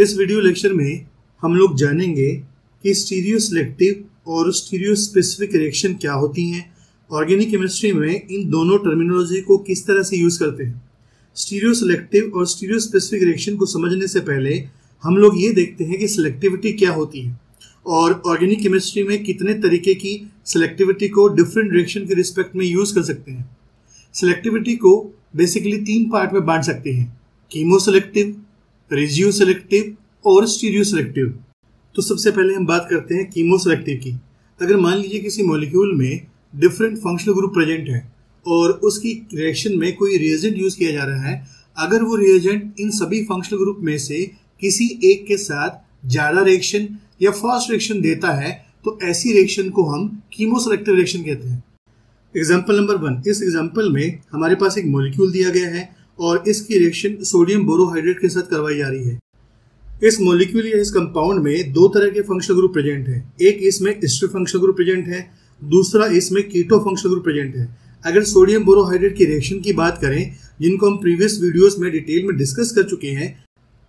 इस video lecture में हम लोग जानेंगे कि स्टीरियो सिलेक्टिव और स्टीरियो स्पेसिफिक रिएक्शन क्या होती हैं, ऑर्गेनिक केमिस्ट्री में इन दोनों टर्मिनोलॉजी को किस तरह से यूज़ करते हैं। स्टीरियो सिलेक्टिव और स्टीरियो स्पेसिफिक रिएक्शन को समझने से पहले हम लोग ये देखते हैं कि सिलेक्टिविटी क्या होती है और ऑर्गेनिक केमिस्ट्री में कितने तरीके की सिलेक्टिविटी को डिफरेंट रिएक्शन के रिस्पेक्ट में यूज़ कर सकते हैं। सिलेक्टिविटी को बेसिकली तीन पार्ट में बांट सकते हैं, कीमो सिलेक्टिव, रेजियो सिलेक्टिव और स्टीरियो सिलेक्टिव। तो सबसे पहले हम बात करते हैं कीमो सिलेक्टिव की। अगर मान लीजिए किसी मॉलिक्यूल में डिफरेंट फंक्शनल ग्रुप प्रेजेंट है और उसकी रिएक्शन में कोई रिएजेंट यूज़ किया जा रहा है, अगर वो रिएजेंट इन सभी फंक्शनल ग्रुप में से किसी एक के साथ ज़्यादा रिएक्शन या फास्ट रिएक्शन देता है तो ऐसी रिएक्शन को हम कीमो सिलेक्टिव रिएक्शन कहते हैं। एग्जाम्पल नंबर 1, इस एग्जाम्पल में हमारे पास एक मॉलिक्यूल दिया गया है और इसकी रिएक्शन सोडियम बोरोहाइड्रेट के साथ करवाई जा रही है। इस मॉलिक्यूल या इस कंपाउंड में दो तरह के फंक्शनल ग्रुप प्रेजेंट हैं, एक इसमें एस्टर फंक्शनल ग्रुप प्रेजेंट है, दूसरा इसमें कीटो फंक्शनल ग्रुप प्रेजेंट है। अगर सोडियम बोरोहाइड्रेट की रिएक्शन की बात करें, जिनको हम प्रीवियस वीडियोस में डिटेल में डिस्कस कर चुके हैं,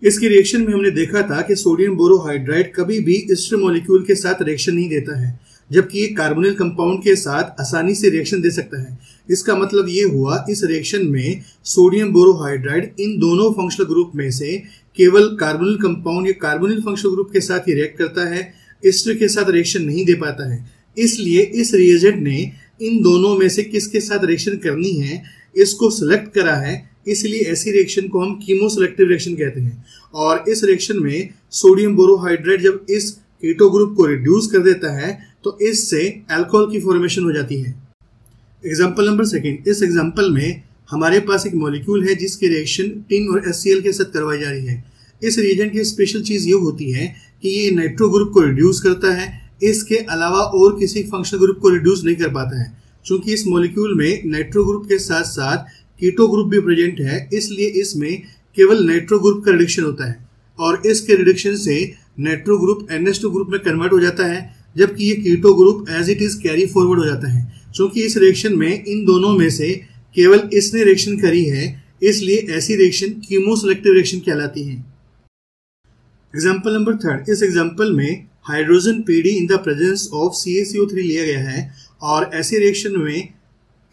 इसकी रिएक्शन में हमने देखा था कि सोडियम बोरोहाइड्राइड कभी भी एस्टर मॉलिक्यूल के साथ रिएक्शन नहीं देता है, जबकि ये कार्बोनिल कंपाउंड के साथ आसानी से रिएक्शन दे सकता है। इसका मतलब ये हुआ, इस रिएक्शन में सोडियम बोरोहाइड्राइड इन दोनों फंक्शनल ग्रुप में से केवल कार्बोनिल कंपाउंड या कार्बोनिल फंक्शनल ग्रुप के साथ ही रिएक्ट करता है, एस्टर के साथ रिएक्शन नहीं दे पाता है। इसलिए इस रिएजेंट ने इन दोनों में से किसके साथ रिएक्शन करनी है इसको सिलेक्ट करा है, इसलिए ऐसी रिएक्शन को हम कीमो सिलेक्टिव रिएक्शन कहते हैं। और इस रिएक्शन में सोडियम बोरोहाइड्रेट जब इस कीटो ग्रुप को रिड्यूस कर देता है तो इससे अल्कोहल की फॉर्मेशन हो जाती है। एग्जाम्पल नंबर 2, इस एग्जाम्पल में हमारे पास एक मॉलिक्यूल है जिसकी रिएक्शन टिन और HCl के साथ करवाई जा रही है। इस रिएजेंट की स्पेशल चीज़ ये होती है कि ये नाइट्रो ग्रुप को रिड्यूस करता है, इसके अलावा और किसी फंक्शनल ग्रुप को रिड्यूस नहीं कर पाता है। चूँकि इस मॉलिक्यूल में नाइट्रो ग्रुप के साथ साथ कीटो ग्रुप भी प्रेजेंट है, इसलिए इसमें केवल नाइट्रो ग्रुप का रिडक्शन होता है और इसके रिडक्शन से नाइट्रो ग्रुप NH2 ग्रुप में कन्वर्ट हो जाता है, जबकि ये keto group as it is carry forward हो जाता है। चूँकि इस रिएक्शन में इन दोनों में से केवल इसने रिएक्शन करी है, इसलिए ऐसी रिएक्शन कीमो सिलेक्टिव रिएक्शन कहलाती है। एग्जाम्पल नंबर 3, इस एग्जाम्पल में hydrogen PD in the presence of CaCO3 लिया गया है और ऐसे रिएक्शन में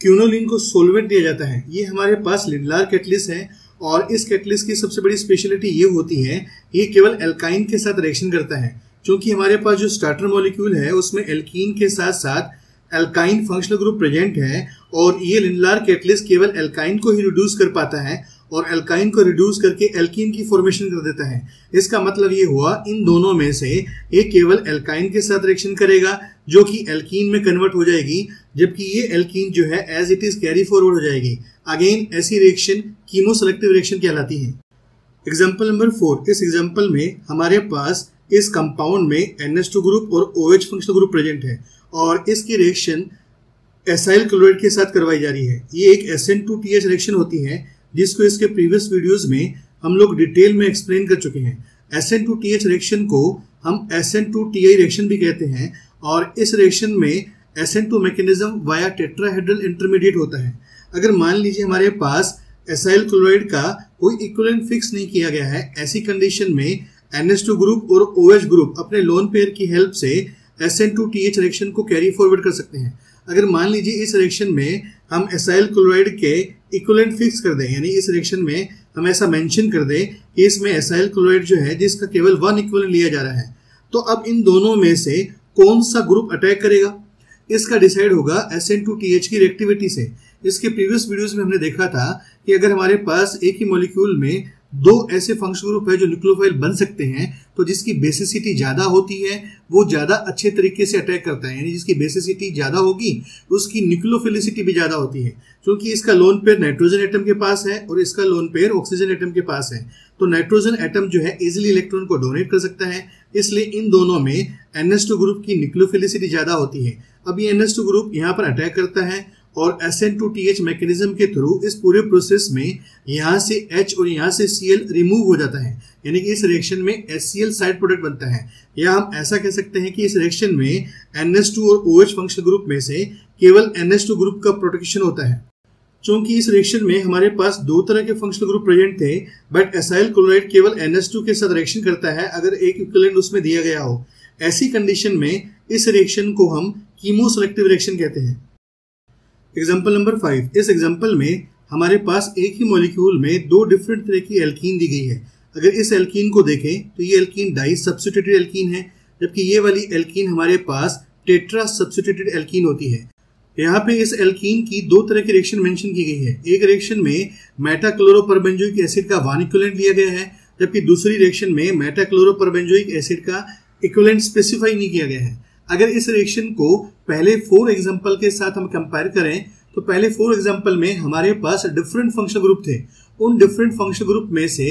क्विनोलिन को सोलवेंट दिया जाता है। ये हमारे पास लिडलार कैटलिस्ट है और इस कैटलिस्ट की सबसे बड़ी स्पेशलिटी ये होती है, ये केवल एल्काइन के साथ रिएक्शन करता है। क्योंकि हमारे पास जो स्टार्टर मॉलिक्यूल है उसमें एल्कीन के साथ साथ एल्काइन फंक्शनल ग्रुप प्रेजेंट है और ये लिडलार कैटलिस्ट केवल एल्काइन को ही रिड्यूस कर पाता है और एल्काइन को रिड्यूस करके एल्कीन की फॉर्मेशन कर देता है। इसका मतलब ये हुआ, इन दोनों में से ये केवल एल्काइन के साथ रिएक्शन करेगा जो कि एल्कीन में कन्वर्ट हो जाएगी, जबकि ये एल्कीन जो है as it is carry forward हो जाएगी। अगेन ऐसी रिएक्शन कीमो सिलेक्टिव रिएक्शन कहलाती है। एग्जाम्पल नंबर 4, इस एग्जाम्पल में हमारे पास इस कंपाउंड में NH2 ग्रुप और OH फंक्शनल ग्रुप प्रेजेंट है और इसकी रिएक्शन एसाइल क्लोराइड के साथ करवाई जा रही है। ये एक SN2TH रिएक्शन होती है जिसको इसके प्रीवियस वीडियोस में हम लोग डिटेल में एक्सप्लेन कर चुके हैं। SN2TH रिएक्शन को हम SN2Ti रिएक्शन भी कहते हैं और इस रिएक्शन में SN2 mechanism via tetrahedral intermediate होता है। अगर मान लीजिए हमारे पास एसाइल क्लोराइड का कोई इक्विवेलेंट फिक्स नहीं किया गया है, ऐसी कंडीशन में NH2 ग्रुप और OH ग्रुप अपने लोन पेयर की हेल्प से SN2TH रिएक्शन को कैरी फॉरवर्ड कर सकते हैं। अगर मान लीजिए इस रिएक्शन में हम एसाइल क्लोराइड के इक्विवेलेंट फिक्स कर दें, यानी इस रिएक्शन में हम ऐसा मेंशन कर दें कि इसमें एसाइल क्लोराइड जो है जिसका केवल 1 इक्विवेलेंट लिया जा रहा है, तो अब इन दोनों में से कौन सा ग्रुप अटैक करेगा इसका डिसाइड होगा SN2TH की रिएक्टिविटी से। इसके प्रीवियस वीडियोज़ में हमने देखा था कि अगर हमारे पास एक ही मॉलिक्यूल में दो ऐसे फंक्शनल ग्रुप है जो न्यूक्लियोफाइल बन सकते हैं, तो जिसकी बेसिसिटी ज़्यादा होती है वो ज़्यादा अच्छे तरीके से अटैक करता है, यानी जिसकी बेसिसिटी ज़्यादा होगी उसकी न्यूक्लियोफिलिसिटी भी ज़्यादा होती है। क्योंकि इसका लोन पेयर नाइट्रोजन एटम के पास है और इसका लोन पेयर ऑक्सीजन एटम के पास है, तो नाइट्रोजन एटम जो है इजिली इलेक्ट्रॉन को डोनेट कर सकता है, इसलिए इन दोनों में NH2 ग्रुप की न्यूक्लियोफिलिसिटी ज़्यादा होती है। अब ये NH2 ग्रुप यहाँ पर अटैक करता है और SN2TH मैकेनिज्म के थ्रू इस पूरे प्रोसेस में यहाँ से H और यहाँ से Cl रिमूव हो जाता है, यानी कि इस रिएक्शन में HCl साइड प्रोडक्ट बनता है। या हम ऐसा कह सकते हैं कि इस रिएक्शन में NH2 और OH फंक्शनल ग्रुप में से केवल NH2 ग्रुप का प्रोटेक्शन होता है। चूंकि इस रिएक्शन में हमारे पास दो तरह के फंक्शनल ग्रुप प्रेजेंट थे, बट एसाइल क्लोराइड केवल NH2 के साथ रिएक्शन करता है अगर एक इक्विवेलेंट उसमें दिया गया हो। ऐसी कंडीशन में इस रिएक्शन को हम कीमो सेलेक्टिव रिएक्शन कहते हैं। Example number 5। इस एग्जाम्पल में हमारे पास एक ही मॉलिक्यूल में दो डिफरेंट तरह की एल्कीन दी गई है। अगर इस एल्कीन को देखें तो ये एल्कीन डाई सब्स्टिट्यूटेड एल्कीन है, जबकि ये वाली एल्कीन हमारे पास टेट्रा सब्स्टिट्यूटेड एल्कीन होती है। यहाँ पे इस एल्कीन की दो तरह की रिएक्शन मेंशन की गई है। एक रिएक्शन में मेटाक्लोरोपरबेंजोइक एसिड का 1 इक्विवेलेंट लिया गया है, जबकि दूसरी रिएक्शन में मेटाक्लोरोपरबेंजोइक एसिड का इक्विवेलेंट स्पेसिफाई नहीं किया गया है। अगर इस रिएक्शन को पहले 4 एग्जाम्पल के साथ हम कंपेयर करें तो पहले 4 एग्जाम्पल में हमारे पास डिफरेंट फंक्शनल ग्रुप थे। उन डिफरेंट फंक्शनल ग्रुप में से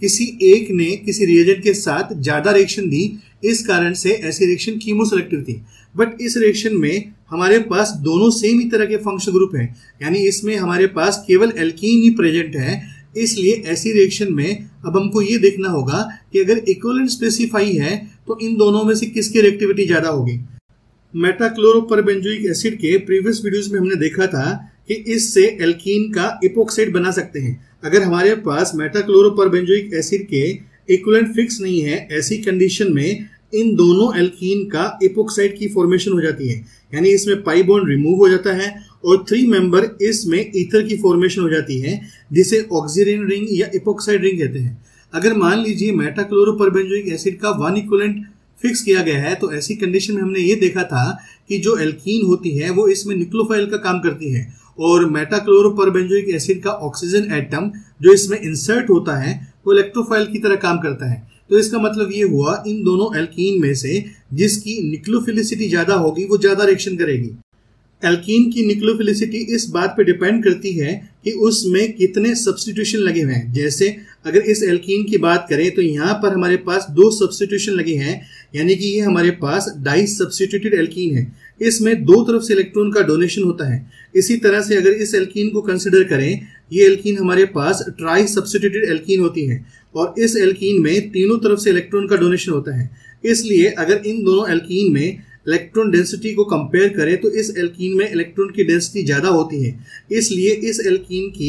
किसी एक ने किसी रिएजेंट के साथ ज्यादा रिएक्शन दी, इस कारण से ऐसी रिएक्शन कीमो सेलेक्टिव थी। बट इस रिएक्शन में हमारे पास दोनों सेम ही तरह के फंक्शनल ग्रुप हैं, यानी इसमें हमारे पास केवल एल्कीन ही प्रेजेंट है। इसलिए ऐसी रिएक्शन में अब हमको ये देखना होगा कि अगर इक्विवेलेंट स्पेसिफाई है तो इन दोनों में से किसकी रिएक्टिविटी ज्यादा होगी। मेटाक्लोरोपरबेंजोइक एसिड के प्रीवियस वीडियोस में हमने देखा था कि इससे एल्कीन का इपोक्साइड बना सकते हैं। अगर हमारे पास मेटाक्लोरोपरबेंजोइक एसिड के इक्विवेलेंट फिक्स नहीं है, ऐसी कंडीशन में इन दोनों एल्कीन का एपोक्साइड की फॉर्मेशन हो जाती है, यानी इसमें पाई बॉन्ड रिमूव हो जाता है और 3 मेंबर इसमें ईथर की फॉर्मेशन हो जाती है, जिसे ऑक्सीजन रिंग या एपोक्साइड रिंग कहते हैं। अगर मान लीजिए मेटाक्लोरोपरबेंजोइक एसिड का 1 इक्विवेलेंट फिक्स किया गया है, तो ऐसी कंडीशन में हमने ये देखा था कि जो एल्कीन होती है वो इसमें न्यूक्लियोफाइल का काम करती है, और मेटाक्लोरोपरबेंजोइक एसिड का ऑक्सीजन एटम जो इसमें इंसर्ट होता है वो इलेक्ट्रोफाइल की तरह काम करता है। तो इसका मतलब ये हुआ इन दोनों एल्कीन में से जिसकी न्यूक्लियोफिलिसिटी ज्यादा होगी वो ज्यादा रिएक्शन करेगी। एल्कीन की न्यूक्लियोफिलिसिटी इस बात पे डिपेंड करती है कि उसमें कितने सब्स्टिट्यूशन लगे हुए हैं। जैसे अगर इस एल्कीन की बात करें तो यहाँ पर हमारे पास 2 सब्स्टिट्यूशन लगे हैं, यानी कि ये हमारे पास डाई सब्स्टिट्यूटेड एल्कीन है। इसमें 2 तरफ से इलेक्ट्रॉन का डोनेशन होता है। इसी तरह से अगर इस एल्कीन को कंसिडर करें, ये एल्कीन हमारे पास ट्राई सब्स्टिट्यूटेड एल्कीन होती है और इस एल्कीन में तीनों तरफ से इलेक्ट्रॉन का डोनेशन होता है। इसलिए अगर इन दोनों एल्कीन में इलेक्ट्रॉन डेंसिटी को कंपेयर करें तो इस एल्कीन में इलेक्ट्रॉन की डेंसिटी ज़्यादा होती है, इसलिए इस एल्कीन की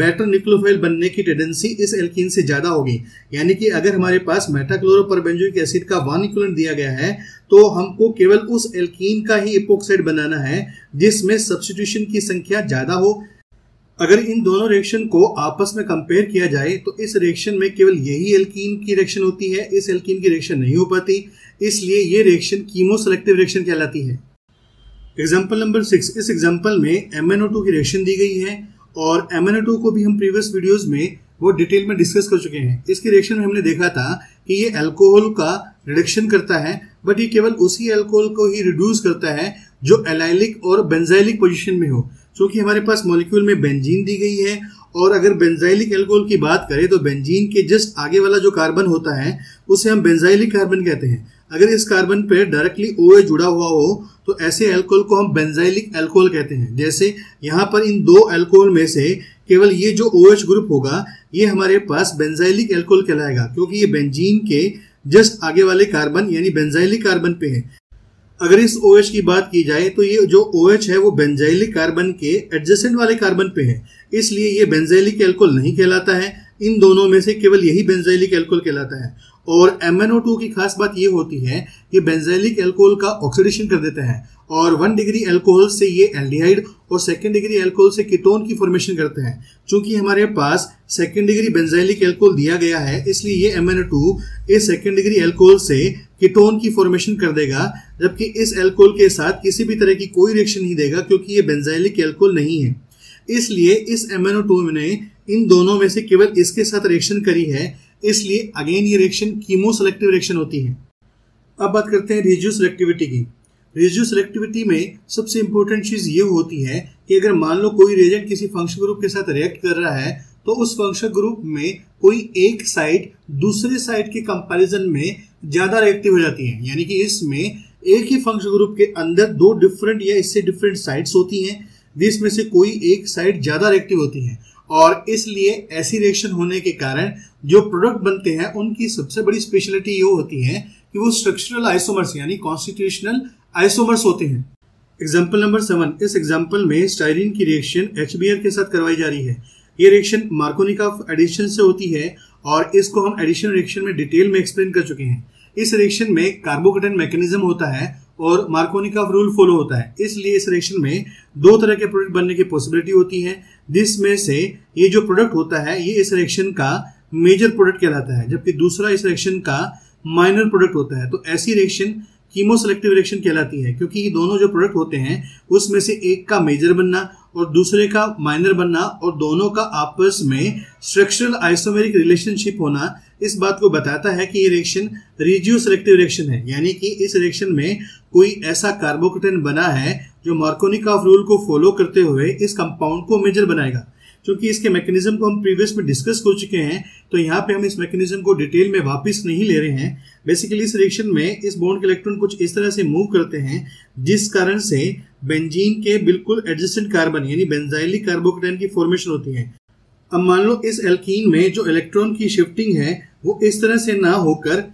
बेटर न्यूक्लियोफाइल बनने की टेंडेंसी इस एल्कीन से ज़्यादा होगी। यानी कि अगर हमारे पास मेटाक्लोरोपरबेंजोइक एसिड का 1 इक्विवेलेंट दिया गया है तो हमको केवल उस एल्कीन का ही एपोक्साइड बनाना है जिसमें सब्स्टिट्यूशन की संख्या ज़्यादा हो। अगर इन दोनों रिएक्शन को आपस में कंपेयर किया जाए तो इस रिएक्शन में केवल यही एल्कीन की रिएक्शन होती है, इस एल्कीन की रिएक्शन नहीं हो पाती, इसलिए ये रिएक्शन कीमो सेलेक्टिव रिएक्शन कहलाती है। Example number 6। इस एग्जाम्पल में MnO2 की रिएक्शन दी गई है और MnO2 को भी हम प्रीवियस वीडियोस में वो डिटेल में डिस्कस कर चुके हैं। इसके रिएक्शन में हमने देखा था कि ये अल्कोहल का रिडक्शन करता है, बट ये केवल उसी अल्कोहल को ही रिड्यूस करता है जो एलाइलिक और बेंजाइलिक पोजिशन में हो। क्योंकि हमारे पास मॉलिक्यूल में बेंजीन दी गई है और अगर बेंजाइलिक अल्कोहल की बात करें तो बेंजीन के जस्ट आगे वाला जो कार्बन होता है उसे हम बेंजाइलिक कार्बन कहते हैं। अगर इस कार्बन पर डायरेक्टली OA जुड़ा हुआ हो तो ऐसे अल्कोहल को हम बेंजाइलिक अल्कोहल कहते हैं। जैसे यहाँ पर इन 2 अल्कोहल में से केवल ये जो OH ग्रुप होगा ये हमारे पास बेंजाइलिक अल्कोहल कहलाएगा, क्योंकि ये बेंजीन के जस्ट आगे वाले कार्बन यानी बेंजाइलिक कार्बन पे है। अगर इस OH की बात की जाए तो ये जो OH है वो बेंजाइलिक कार्बन के एडजेसेंट वाले कार्बन पे है, इसलिए ये बेंजाइलिक अल्कोहल नहीं कहलाता है। इन दोनों में से केवल यही बेंजाइलिक अल्कोहल कहलाता है। और MnO2 की खास बात ये होती है कि बेंजाइलिक अल्कोहल का ऑक्सीडेशन कर देता है और 1 डिग्री अल्कोहल से ये एल्डिहाइड और 2 डिग्री अल्कोहल से कीटोन की फॉर्मेशन करता है। चूंकि हमारे पास 2 डिग्री बेंजाइलिक अल्कोहल दिया गया है, इसलिए ये MnO2 इस 2 डिग्री अल्कोहल से कीटोन की फॉर्मेशन कर देगा, जबकि इस अल्कोहल के साथ किसी भी तरह की कोई रिएक्शन नहीं देगा क्योंकि ये बेंजाइलिक अल्कोहल नहीं है। इसलिए इस MnO2 ने इन दोनों में से केवल इसके साथ रिएक्शन करी है, इसलिए अगेन ये रिएक्शन कीमो सेलेक्टिव रिएक्शन होती है। अब बात करते हैं रेजियो सेलेक्टिविटी की। रेजियो सेलेक्टिविटी में सबसे इंपॉर्टेंट चीज़ ये होती है कि अगर मान लो कोई रिएजेंट किसी फंक्शनल ग्रुप के साथ रिएक्ट कर रहा है तो उस फंक्शनल ग्रुप में कोई एक साइड दूसरे साइड के कंपैरिजन में ज़्यादा रिएक्टिव हो जाती है, यानी कि इसमें एक ही फंक्शनल ग्रुप के अंदर 2 डिफरेंट या इससे डिफरेंट साइड्स होती हैं, जिसमें से कोई एक साइड ज़्यादा रिएक्टिव होती है। और इसलिए ऐसी रिएक्शन होने के कारण जो प्रोडक्ट बनते हैं उनकी सबसे बड़ी स्पेशलिटी ये होती है कि वो स्ट्रक्चरल आइसोमर्स यानी कॉन्स्टिट्यूशनल आइसोमर्स होते हैं। Example number 7। इस एग्जाम्पल में स्टाइरीन की रिएक्शन HBr के साथ करवाई जा रही है। ये रिएक्शन मार्कोनिकोव एडिशन से होती है और इसको हम एडिशन रिएक्शन में डिटेल में एक्सप्लेन कर चुके हैं। इस रिएक्शन में कार्बोकैटायन मैकेनिज्म होता है और मार्कोनिकोव रूल फॉलो होता है, इसलिए इस रिएक्शन में दो तरह के प्रोडक्ट बनने की पॉसिबिलिटी होती है, जिसमें से ये जो प्रोडक्ट होता है ये इस रिएक्शन का मेजर प्रोडक्ट कहलाता है, जबकि दूसरा इस रिएक्शन का माइनर प्रोडक्ट होता है। तो ऐसी रिएक्शन कीमोसेलेक्टिव रिएक्शन कहलाती है, क्योंकि ये दोनों जो प्रोडक्ट होते हैं उसमें से एक का मेजर बनना और दूसरे का माइनर बनना और दोनों का आपस में स्ट्रक्चरल आइसोमेरिक रिलेशनशिप होना इस बात को बताता है कि ये रिएक्शन रेजियो सेलेक्टिव रिएक्शन है, यानी कि इस रिएक्शन में कोई ऐसा कार्बोकैटायन बना है जो मार्कोनिकोव रूल को फॉलो करते हुए इस कंपाउंड को मेजर बनाएगा। क्योंकि इसके मैकेनिज्म को हम प्रीवियस में डिस्कस कर चुके हैं, तो यहाँ पे हम इस मैकेनिज्म को डिटेल में वापस नहीं ले रहे हैं। बेसिकली इस रिएक्शन में इस बॉन्ड के इलेक्ट्रॉन कुछ इस तरह से मूव करते हैं जिस कारण से बेंजीन के बिल्कुल एडजेसेंट कार्बन यानी बेंजाइलिक कार्बोकैटायन की फॉर्मेशन होती है। अब मान लो इस एल्कीन में जो इलेक्ट्रॉन की शिफ्टिंग है वो इस तरह से ना होकर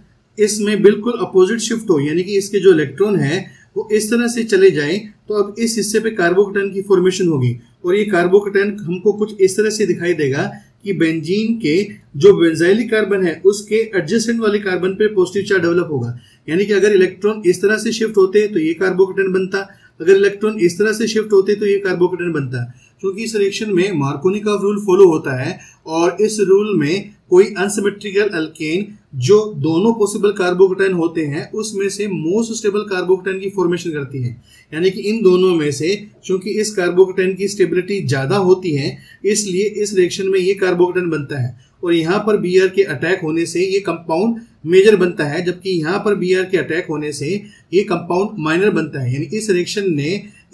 इसमें बिल्कुल अपोजिट शिफ्ट हो, यानी कि इसके जो इलेक्ट्रॉन है वो इस तरह से चले जाए, तो अब इस हिस्से पे कार्बोकैटायन की फॉर्मेशन होगी और ये कार्बोकैटायन हमको कुछ इस तरह से दिखाई देगा कि बेंजीन के जो बेंजाइलिक कार्बन है उसके एडजेसेंट वाले कार्बन पे पॉजिटिव चार्ज डेवलप होगा। यानी कि अगर इलेक्ट्रॉन इस तरह से शिफ्ट होते तो ये कार्बोकैटायन बनता, अगर इलेक्ट्रॉन इस तरह से शिफ्ट होते तो ये कार्बोकैटायन बनता। क्योंकि इस रिएक्शन में मार्कोनिकोव रूल फॉलो होता है और इस रूल में कोई अनसिमेट्रिकल अल्केन जो दोनों पॉसिबल कार्बोकैटायन होते हैं उसमें से मोस्ट स्टेबल कार्बोकैटायन की फॉर्मेशन करती है। यानी कि इन दोनों में से चूंकि इस कार्बोकैटायन की स्टेबिलिटी ज़्यादा होती है इसलिए इस रिएक्शन में ये कार्बोकैटायन बनता है और यहाँ पर Br के अटैक होने से ये कंपाउंड मेजर बनता है, जबकि यहाँ पर Br के अटैक होने से ये कंपाउंड माइनर बनता है। यानी इस रिएक्शन ने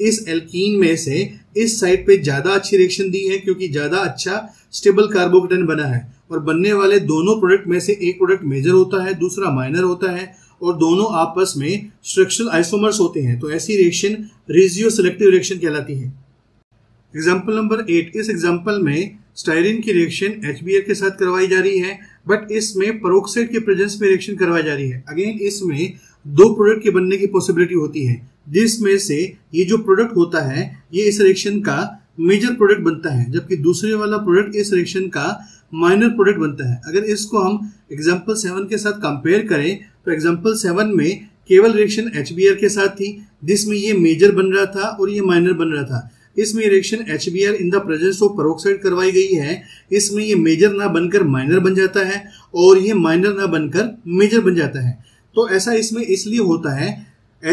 इस एल्कीन में से इस साइड पे ज़्यादा अच्छी रिएक्शन दी है क्योंकि ज़्यादा अच्छा स्टेबल कार्बोकैटायन बना है और बनने वाले दोनों प्रोडक्ट में से एक प्रोडक्ट मेजर होता है, दूसरा माइनर होता है और दोनों आपस में स्ट्रक्चरल आइसोमर्स होते हैं। तो ऐसी रिएक्शन रेजियो सेलेक्टिव रिएक्शन कहलाती है। Example number 8। इस एग्जाम्पल में स्टाइरीन की रिएक्शन HBr के साथ करवाई जा रही है, बट इसमें पेरोक्साइड के प्रेजेंस में रिएक्शन करवाई जा रही है। अगेन इसमें दो प्रोडक्ट के बनने की पॉसिबिलिटी होती है, जिसमें से ये जो प्रोडक्ट होता है ये इस रिएक्शन का मेजर प्रोडक्ट बनता है, जबकि दूसरे वाला प्रोडक्ट इस रिएक्शन का माइनर प्रोडक्ट बनता है। अगर इसको हम एग्जाम्पल 7 के साथ कंपेयर करें तो एग्जाम्पल 7 में केवल रिएक्शन HBr के साथ थी, जिसमें ये मेजर बन रहा था और ये माइनर बन रहा था। इसमें reaction HBr in the presence of peroxide करवाई गई है, इसमें ये मेजर ना बनकर माइनर बन जाता है और ये माइनर ना बनकर मेजर बन जाता है। तो ऐसा इसमें इसलिए होता है,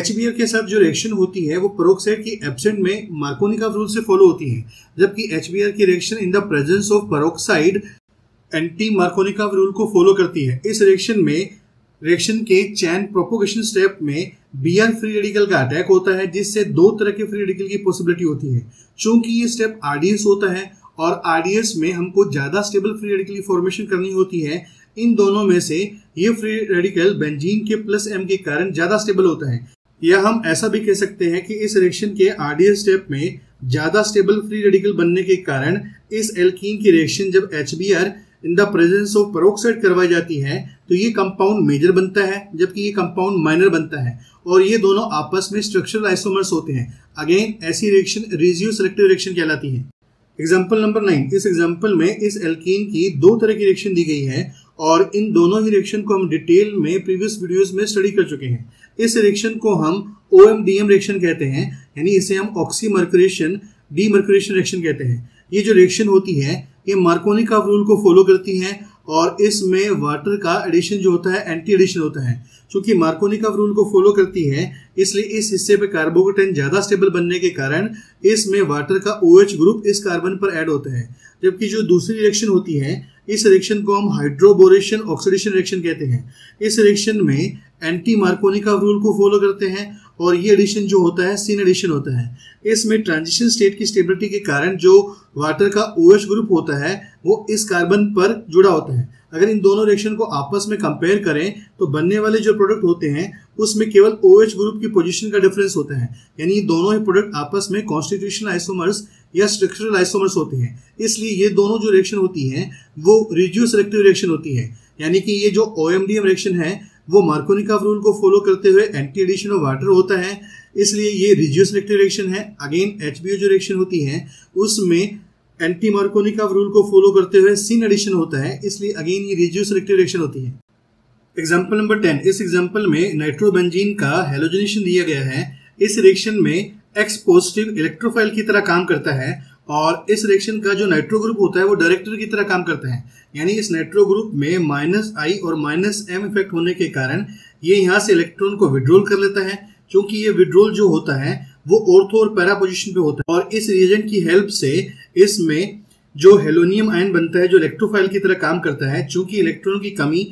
HBr के साथ जो रिएक्शन होती है वो पेरोक्साइड की एब्सेंट में मार्कोनिकोव रूल से फॉलो होती है, जबकि HBr की reaction in the presence of peroxide anti Markovnikov rule को फॉलो करती है। इस रिएक्शन में रिएक्शन के चैन प्रोपोगेशन स्टेप में Br फ्री रेडिकल का अटैक होता है, जिससे दो तरह के फ्री रेडिकल की पॉसिबिलिटी होती है। चूंकि ये स्टेप RDS होता है और RDS में हमको ज़्यादा स्टेबल फ्री रेडिकल की फॉर्मेशन करनी होती है, इन दोनों में से ये फ्री रेडिकल बेंजीन के +M के कारण ज़्यादा स्टेबल होता है। या हम ऐसा भी कह सकते हैं कि इस रिएक्शन के RDS स्टेप में ज़्यादा स्टेबल फ्री रेडिकल बनने के कारण इस एल्कीन की रिएक्शन जब HBr in the presence of peroxide करवाई जाती है तो ये कंपाउंड मेजर बनता है, जबकि ये कंपाउंड माइनर बनता है और ये दोनों आपस में स्ट्रक्चरल आइसोमर्स होते हैं। अगेन ऐसी रिएक्शन रेजियो सेलेक्टिव रिएक्शन कहलाती है। Example number 9। इस एग्जाम्पल में इस एल्कीन की दो तरह की रिएक्शन दी गई है और इन दोनों ही रिएक्शन को हम डिटेल में प्रीवियस वीडियोस में स्टडी कर चुके हैं। इस रिएक्शन को हम OMDM रिएक्शन कहते हैं, यानी इसे हम ऑक्सीमर्क्यूरेशन डीमर्क्यूरेशन रिएक्शन कहते हैं। ये जो रिएक्शन होती है ये मार्कोनिकोव रूल को फॉलो करती है और इसमें वाटर का एडिशन जो होता है एंटी एडिशन होता है। चूंकि मार्कोनिकोव रूल को फॉलो करती है इसलिए इस हिस्से पे कार्बोकैटायन ज़्यादा स्टेबल बनने के कारण इसमें वाटर का OH ग्रुप इस कार्बन पर ऐड होता है, जबकि जो दूसरी रिएक्शन होती है इस रिएक्शन को हम हाइड्रोबोरेशन ऑक्सीडेशन रिएक्शन कहते हैं। इस रिएक्शन में एंटी मार्कोनिकोव रूल को फॉलो करते हैं और ये एडिशन जो होता है सीन एडिशन होता है। इसमें ट्रांजिशन स्टेट की स्टेबिलिटी के कारण जो वाटर का OH ग्रुप होता है वो इस कार्बन पर जुड़ा होता है। अगर इन दोनों रिएक्शन को आपस में कंपेयर करें तो बनने वाले जो प्रोडक्ट होते हैं उसमें केवल OH ग्रुप की पोजीशन का डिफरेंस होता है, यानी ये दोनों ही प्रोडक्ट आपस में कॉन्स्टिट्यूशनल आइसोमर्स या स्ट्रक्चरल आइसोमर्स होते हैं। इसलिए ये दोनों जो रिएक्शन होती हैं वो रेजियो सेलेक्टिव रिएक्शन होती है, यानी कि ये जो OMDM रिएक्शन है वो मार्कोनिकोव रूल को फॉलो करते हुए एंटी एडिशन ऑफ वाटर होता है, इसलिए ये रिड्यूस रिएक्टिव रिएक्शन है। अगेन एचबीओ जो रिएक्शन होती है उसमें एंटी मार्कोनिकोव रूल को फॉलो करते हुए सिन एडिशन होता है, इसलिए अगेन ये रिड्यूस रिएक्टिव रिएक्शन होती है। एग्जाम्पल नंबर 10, इस एग्जाम्पल में नाइट्रोबेंजीन का हेलोजनेशन दिया गया है। इस रिएक्शन में एक्स पॉजिटिव इलेक्ट्रोफाइल की तरह काम करता है और इस रिएक्शन का जो नाइट्रो ग्रुप होता है वो डायरेक्टर की तरह काम करता है, यानी इस नाइट्रो ग्रुप में -I और -M इफेक्ट होने के कारण ये यहाँ से इलेक्ट्रॉन को विड्रॉल कर लेता है। क्योंकि ये विड्रॉल जो होता है वो ऑर्थो और पैरा पोजिशन पे होता है और इस रिएजेंट की हेल्प से इसमें जो हेलोनियम आयन बनता है जो इलेक्ट्रोफाइल की तरह काम करता है, चूंकि इलेक्ट्रॉन की कमी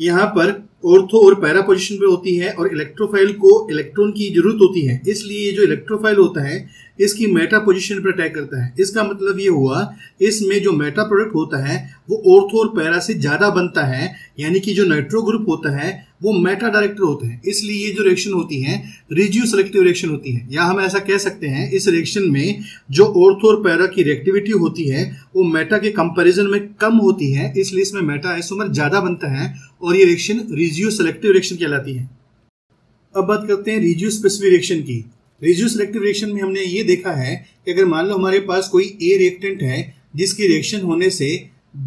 यहाँ पर ऑर्थो और पैरा पोजिशन पे होती है और इलेक्ट्रोफाइल को इलेक्ट्रॉन की जरूरत होती है, इसलिए ये जो इलेक्ट्रोफाइल होता है इसकी मेटा पोजिशन पर अटैक करता है। इसका मतलब ये हुआ इसमें जो मेटा प्रोडक्ट होता है वो ऑर्थो और पैरा से ज्यादा बनता है, यानी कि जो नाइट्रो ग्रुप होता है वो मेटा डायरेक्टर होता है, इसलिए ये जो रिएक्शन होती है रिड्यूस रिएक्टिव रिएक्शन होती है। या हम ऐसा कह सकते हैं इस रिएक्शन में जो ऑर्थो और पैरा की रिएक्टिविटी होती है वो मेटा के कंपैरिजन में कम होती है, इसलिए इसमें मेटा आइसोमर ज्यादा बनता है और ये रिएक्शन रिड्यूस रिएक्टिव रिएक्शन कहलाती है। अब बात करते हैं रिड्यूस स्पेसिफिक रिएक्शन की। रिड्यूस रिएक्टिव रिएक्शन में हमने ये देखा है कि अगर मान लो हमारे पास कोई ए रिएक्टेंट है जिसकी रिएक्शन होने से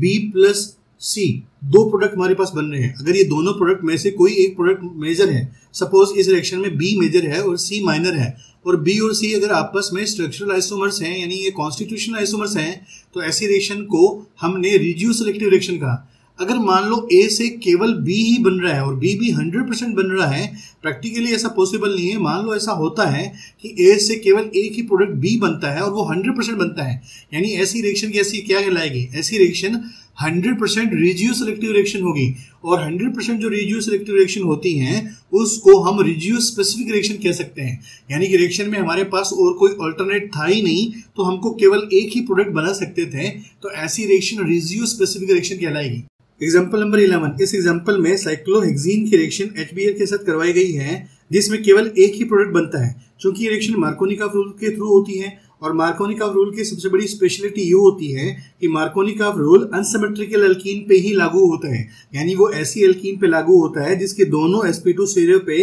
B+C दो प्रोडक्ट हमारे पास बन रहे हैं, अगर ये दोनों प्रोडक्ट में से कोई एक प्रोडक्ट मेजर है, सपोज इस रिएक्शन में B मेजर है और C माइनर है, और B और C अगर आपस में स्ट्रक्चरल आइसोमर्स हैं यानी ये कॉन्स्टिट्यूशनल आइसोमर्स हैं, तो ऐसी रिएक्शन को हमने रिड्यूस रिएक्टिव रिएक्शन कहा। अगर मान लो A से केवल B ही बन रहा है और B भी 100% बन रहा है, प्रैक्टिकली ऐसा पॉसिबल नहीं है। मान लो ऐसा होता है कि A से केवल एक ही प्रोडक्ट B बनता है और वो 100% बनता है, यानी ऐसी रिएक्शन कैसी क्या कहलाएगी? ऐसी रिएक्शन 100% रिड्यूस रिएक्टिव रिएक्शन होगी। और 100% जो रिड्यूस रिएक्टिव रिएक्शन होती हैं उसको हम रिड्यूस स्पेसिफिक रिएक्शन कह सकते हैं, यानी कि रिएक्शन में हमारे पास और कोई अल्टरनेट था ही नहीं तो हमको केवल एक ही प्रोडक्ट बना सकते थे, तो ऐसी रिएक्शन रिड्यूस स्पेसिफिक रिएक्शन कहलाएगी। एग्जाम्पल नंबर 11, इस एग्जाम्पल में साइक्लोहेक्सीन की रिएक्शन HBr के साथ करवाई गई है जिसमें केवल एक ही प्रोडक्ट बनता है। चूंकि ये रिएक्शन मार्कोनिकोव रूल के थ्रू होती है और मार्कोनिकोव रूल की सबसे बड़ी स्पेशलिटी ये होती है कि मार्कोनिकोव रूल अनसिमेट्रिकल एल्कीन पे ही लागू होता है, यानी वो ऐसी एल्कीन पे लागू होता है जिसके दोनों sp2 सिरों पे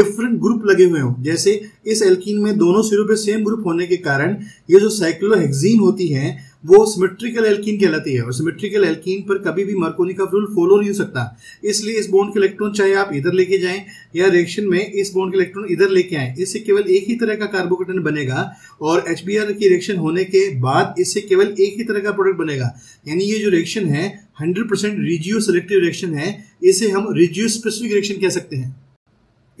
डिफरेंट ग्रुप लगे हुए हों। जैसे इस एल्कीन में दोनों सिरों पे सेम ग्रुप होने के कारण ये जो साइक्लोहेक्सीन होती है वो सिमेट्रिकल एल्कीन कहलाती है और सिमेट्रिकल एल्कीन पर कभी भी मार्कोनिकोव रूल फॉलो नहीं हो सकता, इसलिए इस बॉन्ड के इलेक्ट्रॉन चाहे आप इधर लेके जाएं या रिएक्शन में इस बॉन्ड के इलेक्ट्रॉन इधर लेके आएं, इससे केवल एक ही तरह का कार्बोकेटायन बनेगा और HBr की रिएक्शन होने के बाद इससे केवल एक ही तरह का प्रोडक्ट बनेगा, यानी ये जो रिएक्शन है 100% रिड्यूस रिएक्टिव रिएक्शन है, इसे हम रिड्यूस स्पेसिफिक रिएक्शन कह सकते हैं।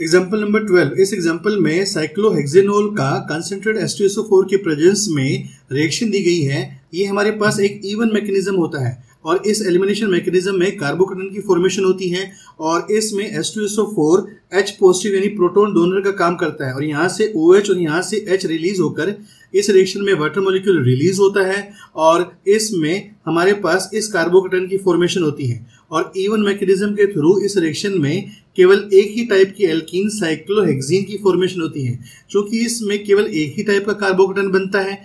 एग्जाम्पल नंबर 12, इस एग्जाम्पल में साइक्लोहेक्सेनॉल का कंसंट्रेटेड H2SO4 के प्रेजेंस में रिएक्शन दी गई है। ये हमारे पास एक इवन मैकेनिज्म होता है और इस एलिमिनेशन मैकेनिज्म में कार्बोकेटायन की फॉर्मेशन होती है और इसमें H2SO4 H पॉजिटिव यानी प्रोटॉन डोनर का काम करता है और यहाँ से OH और यहाँ से H रिलीज होकर इस रिएक्शन में वाटर मॉलिक्यूल रिलीज होता है और इसमें हमारे पास इस कार्बोकेटायन की फॉर्मेशन होती है। और इवन मैकेनिज्म के थ्रू इस रिएक्शन में केवल एक ही टाइप की एल्कीन साइक्लोहेक्सीन की फॉर्मेशन होती है। चूंकि इसमें केवल एक ही टाइप का कार्बोकेटायन बनता है,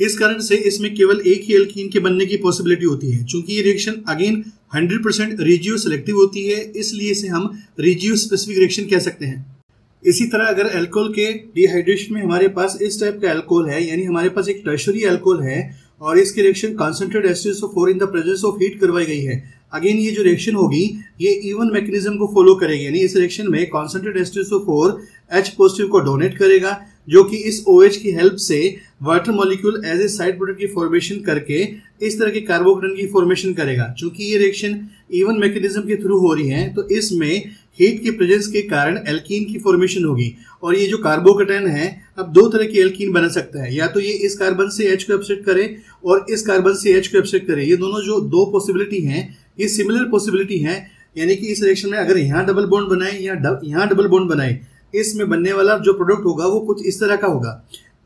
इस कारण से इसमें केवल एक ही एल्कीन के बनने की पॉसिबिलिटी होती है। चूंकि ये रिएक्शन अगेन 100% रिड्यूस रिएक्टिव होती है, इसलिए इसे हम रिड्यूस स्पेसिफिक रिएक्शन कह सकते हैं। इसी तरह अगर अल्कोहल के डिहाइड्रेशन में हमारे पास इस टाइप का अल्कोहल है, यानी हमारे पास एक टर्शरी अल्कोहल है और इसकी reaction concentrated H2SO4 in the presence of heat करवाई गई है। अगेन ये जो रिएक्शन होगी ये इवन मैकेनिज्म को फॉलो करेगी, यानी इस रिएक्शन में कॉन्सेंट्रेटेड H2SO4 H पॉजिटिव को डोनेट करेगा जो कि इस OH की हेल्प से water molecule as a side product की फॉर्मेशन करके इस तरह के कार्बोकेटायन की फॉर्मेशन करेगा। चूंकि ये रिएक्शन इवन मैकेनिज्म के थ्रू हो रही है तो इसमें हीट के प्रेजेंस के कारण एल्कीन की फॉर्मेशन होगी और ये जो कार्बोकेटायन है अब दो तरह की एल्कीन बना सकता है, या तो ये इस कार्बन से H को एब्सॉर्ब करे और इस कार्बन से H को एब्सॉर्ब करे। ये दोनों जो दो पॉसिबिलिटी हैं ये सिमिलर पॉसिबिलिटी है, यानी कि इस रिएक्शन में अगर यहाँ डबल बॉन्ड बनाए या यहाँ डबल बॉन्ड बनाए, इसमें बनने वाला जो प्रोडक्ट होगा वो कुछ इस तरह का होगा।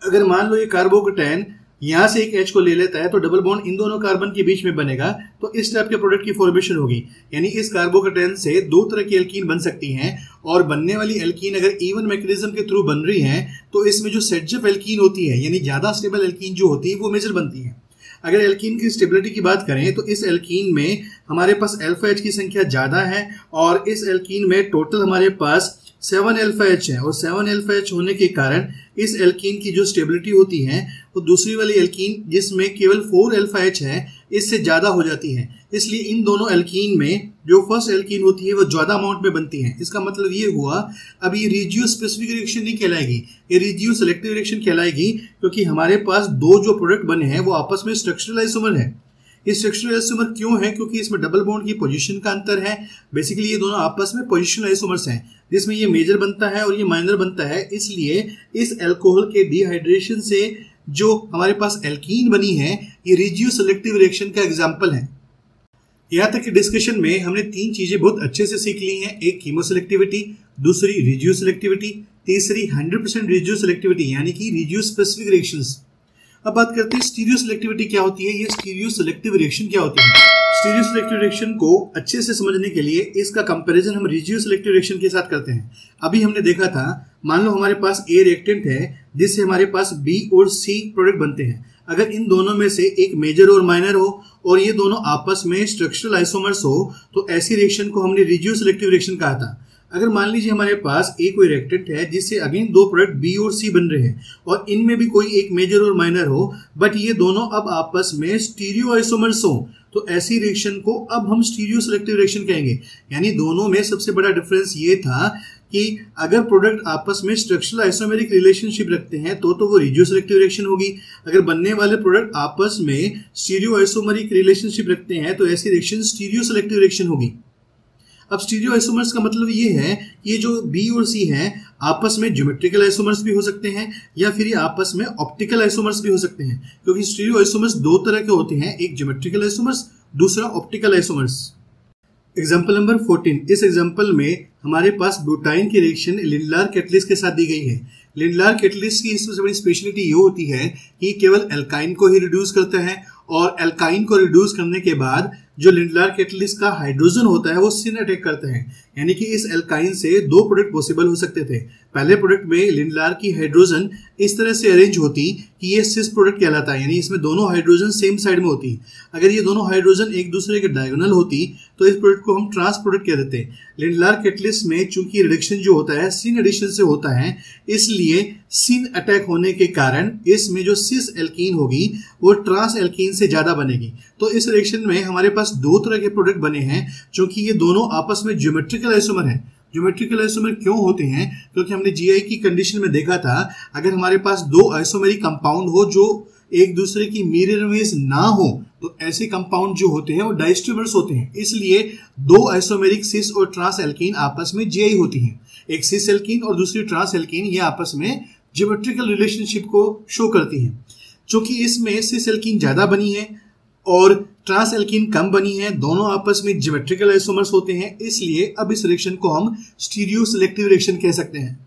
अगर मान लो ये कार्बोकेटायन यहाँ से एक H को ले लेता है तो डबल बॉन्ड इन दोनों कार्बन के बीच में बनेगा तो इस टाइप के प्रोडक्ट की फॉर्मेशन होगी, यानी इस कार्बोकेटायन से दो तरह की एल्कीन बन सकती हैं। और बनने वाली एल्कीन अगर इवन मैकेनिज्म के थ्रू बन रही है तो इसमें जो सेटअप एल्कीन होती है यानी ज़्यादा स्टेबल एल्कीन जो होती है वो मेजर बनती है। अगर एल्कीन की स्टेबिलिटी की बात करें तो इस एल्कीन में हमारे पास अल्फा एच की संख्या ज़्यादा है और इस एल्कीन में टोटल हमारे पास 7 अल्फा एच है और 7 अल्फा एच होने के कारण इस एल्कीन की जो स्टेबिलिटी होती है वो तो दूसरी वाली एल्कीन जिसमें केवल 4 अल्फा एच है इससे ज़्यादा हो जाती है। इसलिए इन दोनों एल्कीन में जो फर्स्ट एल्कीन होती है वो ज़्यादा अमाउंट में बनती है। इसका मतलब ये हुआ अब ये रेजियो स्पेसिफिक रिएक्शन नहीं कहलाएगी, ये रेजियो सेलेक्टिव रिएक्शन कहलाएगी, क्योंकि हमारे पास दो जो प्रोडक्ट बने हैं वो आपस में स्ट्रक्चरल आइसोमर है। ये स्ट्रक्चरल आइसोमर क्यों है? क्योंकि इसमें डबल बॉन्ड की पोजीशन का अंतर है। बेसिकली ये दोनों आपस में पोजीशन आइसोमर्स हैं जिसमें ये मेजर बनता है और ये माइनर बनता है। इसलिए इस अल्कोहल के डिहाइड्रेशन से जो हमारे पास एल्कीन बनी है ये रेजियो सेलेक्टिव रिएक्शन का एग्जाम्पल है। यहाँ तक कि डिस्कशन में हमने तीन चीज़ें बहुत अच्छे से सीख ली हैं, एक कीमो सेलेक्टिविटी, दूसरी रेजियो सेलेक्टिविटी, तीसरी 100% रेजियो सेलेक्टिविटी यानी कि रेजियो स्पेसिफिक रिएक्शंस। अब बात करते हैं स्टीरियो सेलेक्टिविटी क्या होती है, ये स्टीरियो सेलेक्टिव रिएक्शन क्या होती है। स्टीरियो सेलेक्टिव रिएक्शन को अच्छे से समझने के लिए इसका कंपैरिजन हम रेजियो सेलेक्टिव रिएक्शन के साथ करते हैं। अभी हमने देखा था, मान लो हमारे पास ए रिएक्टेंट है जिससे हमारे पास बी और सी प्रोडक्ट बनते हैं। अगर इन दोनों में से एक मेजर और माइनर हो और ये दोनों आपस में स्ट्रक्चरल आइसोमर्स हो तो ऐसी रिएक्शन को हमने रेजियो सेलेक्टिव रिएक्शन कहा था। अगर मान लीजिए हमारे पास एक कोई रिएक्टेंट है जिससे अगेन दो प्रोडक्ट बी और सी बन रहे हैं और इनमें भी कोई एक मेजर और माइनर हो बट ये दोनों अब आपस में स्टीरियो आइसोमर्स हो तो ऐसी रिएक्शन को अब हम स्टीरियो सेलेक्टिव रिएक्शन कहेंगे। यानी दोनों में सबसे बड़ा डिफरेंस ये था कि अगर प्रोडक्ट आपस में स्ट्रक्चरल आइसोमेरिक रिलेशनशिप रखते हैं तो वो रेजियो सेलेक्टिव रिएक्शन होगी। अगर बनने वाले प्रोडक्ट आपस में स्टीरियो आइसोमेरिक रिलेशनशिप रखते हैं तो ऐसी रिएक्शन स्टीरियो सेलेक्टिव रिएक्शन होगी। अब स्टीरियो आइसोमर्स का मतलब ये है ये जो बी और सी है आपस में ज्योमेट्रिकल आइसोमर्स भी हो सकते हैं या फिर ये आपस में ऑप्टिकल आइसोमर्स भी हो सकते हैं, क्योंकि स्टीरियो आइसोमर्स दो तरह के होते हैं, एक ज्योमेट्रिकल आइसोमर्स दूसरा ऑप्टिकल आइसोमर्स। एग्जाम्पल नंबर 14, इस एग्जाम्पल में हमारे पास ब्यूटाइन की रिएक्शन लिंडलार कैटलिस्ट के साथ दी गई है। लिंडलार कैटलिस्ट की इसमें बड़ी स्पेशलिटी ये होती है कि केवल एल्काइन को ही रिड्यूस करता है और एल्काइन को रिड्यूस करने के बाद जो लिंडलार कैटलिस्ट का हाइड्रोजन होता है वो सिन अटैक करते हैं। यानी कि इस एल्काइन से दो प्रोडक्ट पॉसिबल हो सकते थे। पहले प्रोडक्ट में लिंडलार की हाइड्रोजन इस तरह से अरेंज होती कि ये सिस प्रोडक्ट कहलाता है, यानी इसमें दोनों हाइड्रोजन सेम साइड में होती। अगर ये दोनों हाइड्रोजन एक दूसरे के डायगोनल होती तो इस प्रोडक्ट को हम ट्रांस प्रोडक्ट कह देते हैं। लिंडलार कैटलिस्ट में चूंकि रिडक्शन जो होता है सिन एडिशन से होता है, इसलिए सिन अटैक होने के कारण इसमें जो सिस एल्कीन होगी वो ट्रांस एल्कीन से ज़्यादा बनेगी। तो इस रिएक्शन में हमारे पास दो तरह के प्रोडक्ट बने हैं, चूंकि ये दोनों आपस में ज्योमेट्रिकल आइसोमर हैं। ज्योमेट्रिकल आइसोमर क्यों होते हैं? क्योंकि हमने जीआई की कंडीशन में देखा था, अगर हमारे पास दो आइसोमेरिक कंपाउंड हो जो एक दूसरे की मिरर इमेज ना हो तो ऐसे कंपाउंड जो होते हैं वो डाइस्ट्रीमर्स होते हैं। इसलिए दो आइसोमेरिक सिस और ट्रांस एल्कीन आपस में जीआई होती हैं, एक सिस एल्कीन और दूसरी ट्रांस एल्कीन, ये आपस में ज्योमेट्रिकल रिलेशनशिप को शो करती हैं। चूंकि इसमें सिस एल्कीन ज़्यादा बनी है और ट्रांस एल्कीन कम बनी है, दोनों आपस में ज्योमेट्रिकल आइसोमर्स होते हैं, इसलिए अब इस रिएक्शन को हम स्टीरियो सेलेक्टिव रिएक्शन कह सकते हैं।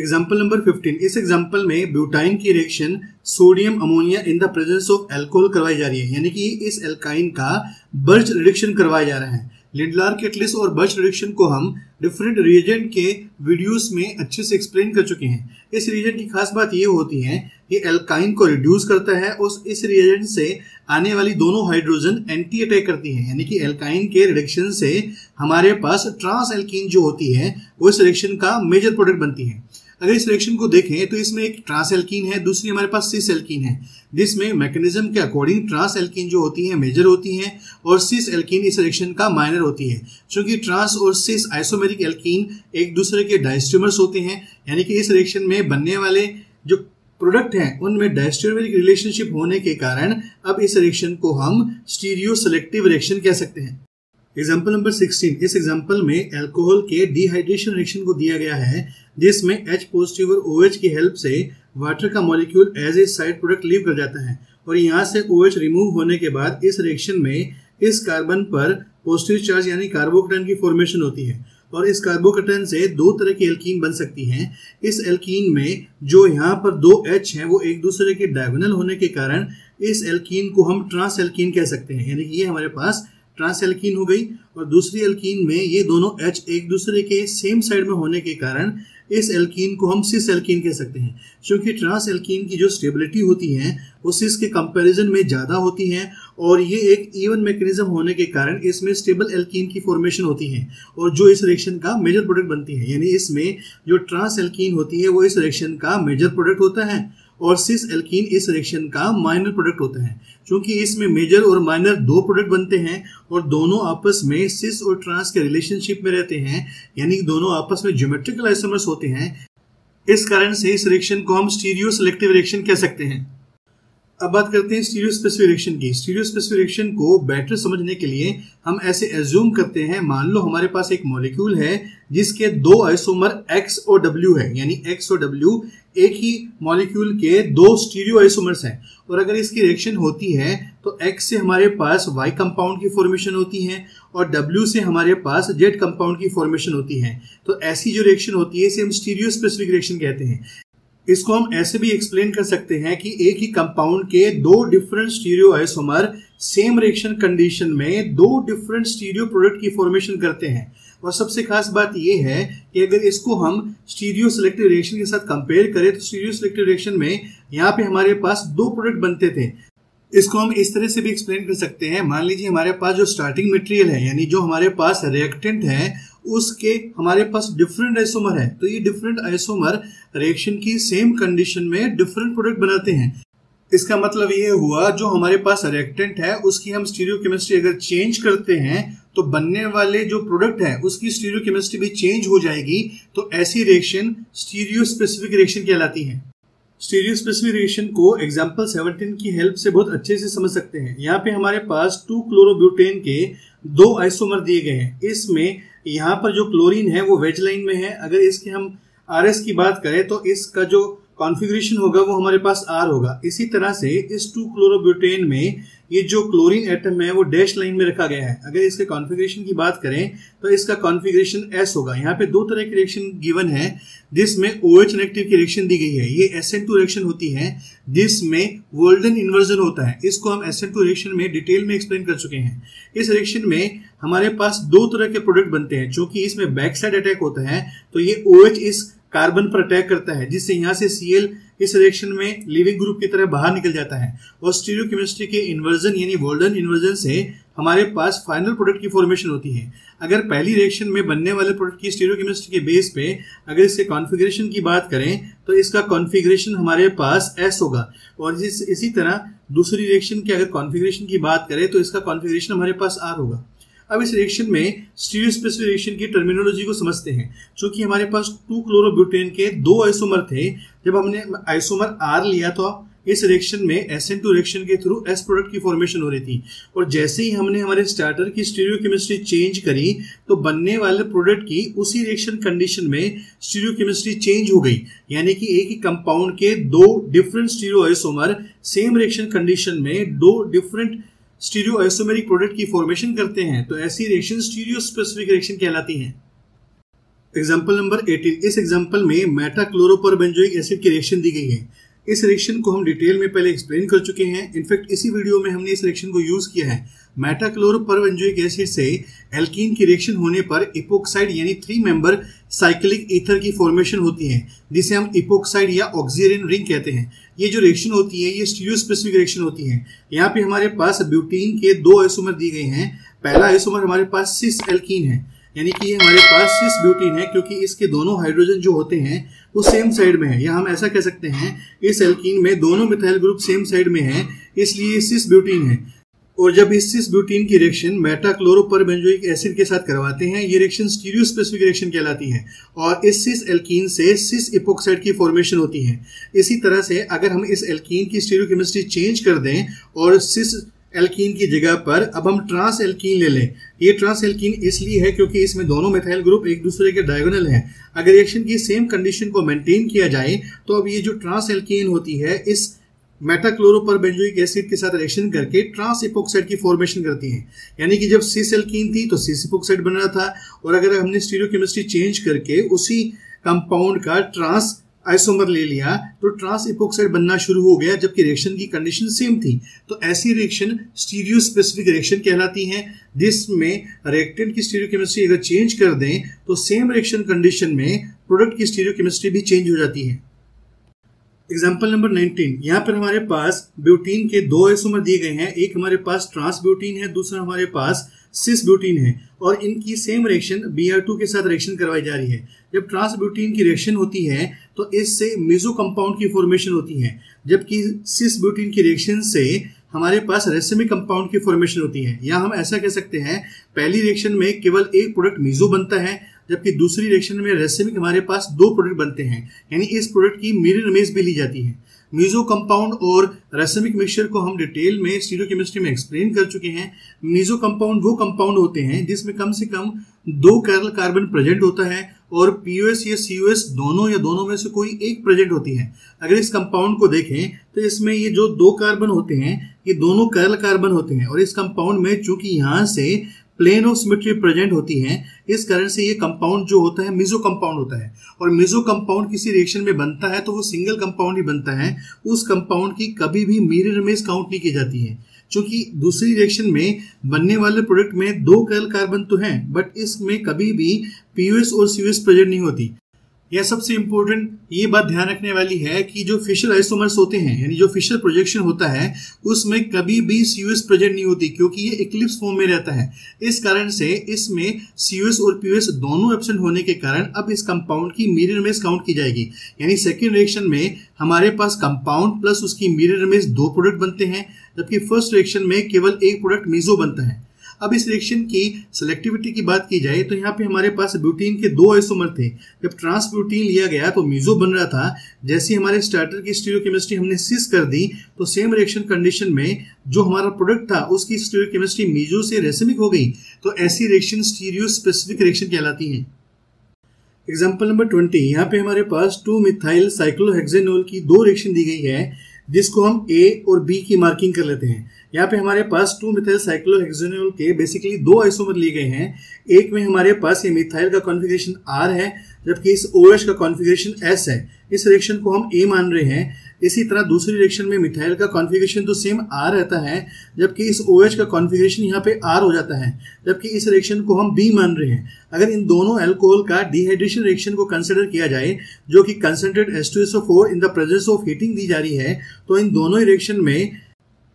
एग्जाम्पल नंबर 15, इस एग्जाम्पल में ब्यूटाइन की reaction sodium ammonia in the presence of alcohol करवाई जा रही है। यानी कि इस एल्काइन का बर्च रिडक्शन करवाया जा रहा है। लिंडलार कैटलिस्ट और बर्च रिडक्शन को हम डिफरेंट रिएजेंट के वीडियोस में अच्छे से एक्सप्लेन कर चुके हैं। इस रिएजेंट की खास बात ये होती है ये एल्काइन को रिड्यूस करता है और इस रिएजेंट से आने वाली दोनों हाइड्रोजन एंटी अटैक करती हैं। यानी कि एल्काइन के रिडक्शन से हमारे पास ट्रांस एल्कीन जो होती है वो इस रिएक्शन का मेजर प्रोडक्ट बनती है। अगर इस रिएक्शन को देखें तो इसमें एक ट्रांस एल्कीन है, दूसरी हमारे पास सिस एल्कीन है, जिसमें मैकेनिज्म के अकॉर्डिंग ट्रांस एल्कीन जो होती है मेजर होती है और सिस एल्कीन इस रिएक्शन का माइनर होती है। चूंकि ट्रांस और सिस आइसोमेरिक एल्कीन एक दूसरे के डाइस्ट्रीमर्स होते हैं, यानी कि इस रिएक्शन में बनने वाले जो प्रोडक्ट हैं उनमें डाइस्ट्रीमरिक रिलेशनशिप होने के कारण अब इस रिएक्शन को हम स्टीरियो सेलेक्टिव रिएक्शन कह सकते हैं। एग्जाम्पल नंबर 16, इस एग्जाम्पल में एल्कोहल के डिहाइड्रेशन रिएक्शन को दिया गया है जिसमें H पॉजिटिव और OH की हेल्प से वाटर का molecule as a side product leave कर जाता है और यहाँ से OH रिमूव होने के बाद इस रिएक्शन में इस कार्बन पर पॉजिटिव चार्ज यानी कार्बोकैटायन की फॉर्मेशन होती है और इस कार्बोकैटायन से दो तरह की एल्कीन बन सकती हैं। इस एल्कीन में जो यहाँ पर दो H हैं वो एक दूसरे के डायगोनल होने के कारण इस एल्कीन को हम ट्रांस एल्कीन कह सकते हैं। यानी कि ये हमारे पास ट्रांस एल्कीन हो गई और दूसरी एल्कीन में ये दोनों H एक दूसरे के सेम साइड में होने के कारण इस एल्कीन को हम सिस एल्कीन कह सकते हैं, क्योंकि ट्रांस एल्कीन की जो स्टेबिलिटी होती है वो सिस के कंपैरिजन में ज़्यादा होती है और ये एक इवन मैकेनिज्म होने के कारण इसमें स्टेबल एल्कीन की फॉर्मेशन होती है और जो इस रिएक्शन का मेजर प्रोडक्ट बनती है, यानी इसमें जो ट्रांस एल्कीन होती है वो इस रिएक्शन का मेजर प्रोडक्ट होता है और सिस एल्कीन इस रिएक्शन का माइनर प्रोडक्ट होता है। क्योंकि इसमें मेजर और माइनर दो प्रोडक्ट बनते हैं और दोनों आपस में सिस और ट्रांस के रिलेशनशिप में रहते हैं, यानी दोनों आपस में ज्योमेट्रिकल आइसोमर्स होते हैं। इस कारण से इस रिएक्शन को हम स्टीरियो सेलेक्टिव रिएक्शन कह सकते हैं। अब बात करते हैं स्टीरियो स्पेसिफिक रिएक्शन की। स्टीरियो स्पेसिफिक रिएक्शन को बेटर समझने के लिए हम ऐसे एज्यूम करते हैं, मान लो हमारे पास एक मॉलिक्यूल है जिसके दो आइसोमर एक्स और डब्ल्यू है, यानी एक्स और डब्ल्यू एक ही मॉलिक्यूल के दो स्टीरियो आइसोमर्स हैं और अगर इसकी रिएक्शन होती है तो एक्स से हमारे पास वाई कंपाउंड की फॉर्मेशन होती है और डब्ल्यू से हमारे पास जेड कंपाउंड की फॉर्मेशन होती है। तो ऐसी जो रिएक्शन होती है इसे हम स्टीरियो स्पेसिफिक रिएक्शन कहते हैं। इसको हम ऐसे भी एक्सप्लेन कर सकते हैं कि एक ही कंपाउंड के दो different stereoisomer same reaction condition में दो डिफरेंट स्टीरियो प्रोडक्ट की फॉर्मेशन करते हैं। और सबसे खास बात यह है कि अगर इसको हम स्टीरियो सेलेक्टिव रिएक्शन के साथ कंपेयर करें तो स्टीरियो सेलेक्टिव रिएक्शन में यहाँ पे हमारे पास दो प्रोडक्ट बनते थे। इसको हम इस तरह से भी एक्सप्लेन कर सकते हैं, मान लीजिए हमारे पास जो स्टार्टिंग मटेरियल है यानी जो हमारे पास रिएक्टेंट है उसके हमारे पास डिफरेंट आइसोमर है, तो ये डिफरेंट आइसोमर रिएक्शन की सेम कंडीशन में डिफरेंट प्रोडक्ट बनाते हैं। इसका मतलब ये हुआ जो हमारे पास रिएक्टेंट है उसकी हम स्टीरियो केमिस्ट्री अगर चेंज करते हैं तो बनने वाले जो प्रोडक्ट है उसकी स्टीरियो केमिस्ट्री भी चेंज हो जाएगी। तो ऐसी रिएक्शन स्टीरियो स्पेसिफिक रिएक्शन कहलाती है। स्टीरियो स्पेसिफिक रिएक्शन को एग्जाम्पल 17 की हेल्प से बहुत अच्छे से समझ सकते हैं। यहाँ पे हमारे पास 2 क्लोरोब्यूटेन के दो आइसोमर दिए गए हैं। इसमें यहाँ पर जो क्लोरीन है वो वेज लाइन में है, अगर इसके हम RS की बात करें तो इसका जो कॉन्फिगरेशन होगा वो हमारे पास R होगा। इसी तरह से इस 2 क्लोरोब्यूटेन में ये जो क्लोरीन एटम है वो डैश लाइन में रखा गया है, अगर इसके कॉन्फिगरेशन की बात करें तो इसका कॉन्फिगरेशन S होगा। यहाँ पे दो तरह की रिएक्शन गिवन है जिसमें OH नेगेटिव की रिएक्शन दी गई है, ये SN2 रिएक्शन होती है जिसमें वोल्डन इन्वर्जन होता है, इसको हम SN2 रिएक्शन में डिटेल में एक्सप्लेन कर चुके हैं। इस रिएक्शन में हमारे पास दो तरह के प्रोडक्ट बनते हैं, चूंकि इसमें बैक साइड अटैक होता है तो ये OH इस कार्बन पर अटैक करता है जिससे यहाँ से Cl इस रिएक्शन में लीविंग ग्रुप की तरह बाहर निकल जाता है और स्टीरियो केमिस्ट्री के इन्वर्जन यानी वोल्डन इन्वर्जन से हमारे पास फाइनल प्रोडक्ट की फॉर्मेशन होती है। अगर पहली रिएक्शन में बनने वाले प्रोडक्ट की स्टीरियो केमिस्ट्री के बेस पे अगर इसके कॉन्फिगरेशन की बात करें तो इसका कॉन्फिगरेशन हमारे पास S होगा और इसी तरह दूसरी रिएक्शन की अगर कॉन्फिगरेशन की बात करें तो इसका कॉन्फिगरेशन हमारे पास R होगा। अब इस रिएक्शन में स्टीरियो स्पेसिफिक रिएक्शन की टर्मिनोलॉजी को समझते हैं। चूंकि हमारे पास 2 क्लोरोब्यूटेन के दो आइसोमर थे, जब हमने आइसोमर R लिया तो इस रिएक्शन में SN2 रिएक्शन के थ्रू S प्रोडक्ट की फॉर्मेशन हो रही थी और जैसे ही हमने हमारे स्टार्टर की स्टीरियो केमिस्ट्री चेंज करी तो बनने वाले प्रोडक्ट की उसी रिएक्शन कंडीशन में स्टीरियो केमिस्ट्री चेंज हो गई, यानी कि एक ही कंपाउंड के दो different stereoisomer same reaction condition में दो डिफरेंट स्टीरियो आइसोमेरिक प्रोडक्ट की फॉर्मेशन करते हैं। तो ऐसी रिएक्शन स्टीरियो स्पेसिफिक रिएक्शन कहलाती है। Example number 18। इस एग्जांपल में मेटाक्लोरोपरबेंजोइक एसिड की रिएक्शन दी गई है। इस रिएक्शन को हम डिटेल में पहले एक्सप्लेन कर चुके हैं, इनफैक्ट इसी वीडियो में हमने इस रिएक्शन को यूज किया है। मेटाक्लोरोपरबेंजोइक एसिड से एल्कीन की रिएक्शन होने पर इपोक्साइड यानी 3 मेंबर साइक्लिक ईथर की फॉर्मेशन होती है जिसे हम इपोक्साइड या ऑक्सीजन रिंग कहते हैं। ये जो रिएक्शन होती है ये स्टीरियो स्पेसिफिक रिएक्शन होती है। यहाँ पे हमारे पास ब्यूटीन के दो आइसोमर दिए गए हैं, पहला आइसोमर हमारे पास सिस एल्कीन है यानी कि हमारे पास सिस ब्यूटीन है क्योंकि इसके दोनों हाइड्रोजन जो होते हैं वो सेम साइड में है, या हम ऐसा कह सकते हैं इस एल्कीन में दोनों मिथाइल ग्रुप सेम साइड में है इसलिए सिस ब्यूटीन है। और जब इस सिस ब्यूटीन की रिएक्शन मेटाक्लोरोपरबेंजोइक एसिड के साथ करवाते हैं ये रिएक्शन स्टीरियो स्पेसिफिक रिएक्शन कहलाती है और इस सिस एल्कीन से सिस इपोक्साइड की फॉर्मेशन होती है। इसी तरह से अगर हम इस एल्कीन की स्टीरियो केमिस्ट्री चेंज कर दें और सिस एल्कीन की जगह पर अब हम ट्रांस एल्कीन ले लें, ये ट्रांस एल्कीन इसलिए है क्योंकि इसमें दोनों मिथाइल ग्रुप एक दूसरे के डायगोनल हैं। अगर रिएक्शन की सेम कंडीशन को मेंटेन किया जाए तो अब ये जो ट्रांस एल्कीन होती है इस मेटाक्लोरोपरबेंजोइक एसिड के साथ रिएक्शन करके ट्रांस इपोक्साइड की फॉर्मेशन करती है, यानी कि जब सिस एल्कीन थी तो सिस इपोक्साइड बन रहा था और अगर हमने स्टीरियो केमिस्ट्री चेंज करके उसी कंपाउंड का ट्रांस आइसोमर ले लिया तो ट्रांस एपोक्साइड बनना शुरू हो गया, जबकि रिएक्शन की कंडीशन सेम थी। तो ऐसी रिएक्शन स्टीरियो स्पेसिफिक रिएक्शन कहलाती है, जिसमें रिएक्टेंट की स्टीरियो केमिस्ट्री अगर चेंज कर दें तो सेम रिएक्शन कंडीशन में प्रोडक्ट की स्टीरियो केमिस्ट्री भी चेंज हो जाती है। एग्जाम्पल नंबर 19, यहाँ पर हमारे पास ब्यूटीन के दो आइसोमर दिए गए हैं, एक हमारे पास ट्रांस ब्यूटीन है, दूसरा हमारे पास सिस ब्यूटीन है, और इनकी सेम रिएक्शन Br2 के साथ रिएक्शन करवाई जा रही है। जब ट्रांस ब्यूटीन की रिएक्शन होती है तो इससे मेसो कंपाउंड की फॉर्मेशन होती है, जबकि सिस ब्यूटीन की रिएक्शन से हमारे पास रेसिमिक कंपाउंड की फॉर्मेशन होती है। या हम ऐसा कह सकते हैं, पहली रिएक्शन में केवल एक प्रोडक्ट मेसो बनता है, जबकि दूसरी रिएक्शन में रेसिमिक हमारे पास दो प्रोडक्ट बनते हैं, यानी इस प्रोडक्ट की मिरर इमेज भी ली जाती है। मेसो कंपाउंड और रेसिमिक मिक्सचर को हम डिटेल में स्टीरियोकेमिस्ट्री में एक्सप्लेन कर चुके हैं। मेसो कंपाउंड वो कंपाउंड होते हैं जिसमें कम से कम दो कर्ल कार्बन प्रेजेंट होता है और POS या COS दोनों या दोनों में से कोई एक प्रेजेंट होती है। अगर इस कंपाउंड को देखें तो इसमें ये जो दो कार्बन होते हैं ये दोनों कर्ल कार्बन होते हैं, और इस कंपाउंड में चूंकि यहाँ से प्लेन ऑफ सिमेट्री प्रेजेंट होती है, इस कारण से ये कंपाउंड जो होता है मेसो कंपाउंड होता है। और मेसो कंपाउंड किसी रिएक्शन में बनता है तो वो सिंगल कंपाउंड ही बनता है, उस कंपाउंड की कभी भी मिरर इमेज काउंट नहीं की जाती है। चूंकि दूसरी रिएक्शन में बनने वाले प्रोडक्ट में दो कर्ल कार्बन तो हैं, बट इसमें कभी भी POS और COS प्रेजेंट नहीं होती। यह सबसे इम्पोर्टेंट ये बात ध्यान रखने वाली है कि जो फिशर आइसोमर्स होते हैं, यानी जो फिशर प्रोजेक्शन होता है, उसमें कभी भी COS प्रेजेंट नहीं होती, क्योंकि ये इक्लिप्स फॉर्म में रहता है। इस कारण से इसमें COS और POS दोनों एब्सेंट होने के कारण अब इस कंपाउंड की मिरर इमेज काउंट की जाएगी, यानी सेकेंड रिएक्शन में हमारे पास कंपाउंड प्लस उसकी मिरर इमेज दो प्रोडक्ट बनते हैं, जबकि फर्स्ट रिएक्शन में केवल एक प्रोडक्ट मेसो बनता है। अब इस रिएक्शन की सेलेक्टिविटी की बात की जाए तो यहाँ पे हमारे पास ब्यूटीन के दो आइसोमर थे। जब ट्रांस ब्यूटीन लिया गया तो मेसो बन रहा था, जैसे हमारे स्टार्टर की स्टीरियोकेमिस्ट्री हमने सिस कर दी तो सेम रिएक्शन कंडीशन में जो हमारा प्रोडक्ट था उसकी स्टीरियोकेमिस्ट्री मेसो से रेसिमिक हो गई। तो ऐसी रिएक्शन स्टीरियो स्पेसिफिक रिएक्शन कहलाती है। एग्जाम्पल नंबर 20, यहाँ पे हमारे पास 2-मिथाइल साइक्लोहेक्सेनोल की दो रिएक्शन दी गई है, जिसको हम A और B की मार्किंग कर लेते हैं। यहाँ पे हमारे पास 2-मिथाइल साइक्लोहेक्सेनोल के बेसिकली दो आइसोमर लिए गए हैं। एक में हमारे पास ये मिथाइल का कॉन्फिगरेशन R है, जबकि इस OH का कॉन्फिगरेशन S है। इस रिएक्शन को हम A मान रहे हैं। इसी तरह दूसरी रिएक्शन में मिथाइल का कॉन्फिगरेशन तो सेम R रहता है, जबकि इस OH का कॉन्फिगरेशन यहाँ पे R हो जाता है, जबकि इस रिएक्शन को हम B मान रहे हैं। अगर इन दोनों एल्कोहल का डिहाइड्रेशन रिएक्शन को कंसिडर किया जाए, जो कि concentrated H2SO4 in the presence of heating दी जा रही है, तो इन दोनों ही रिएक्शन में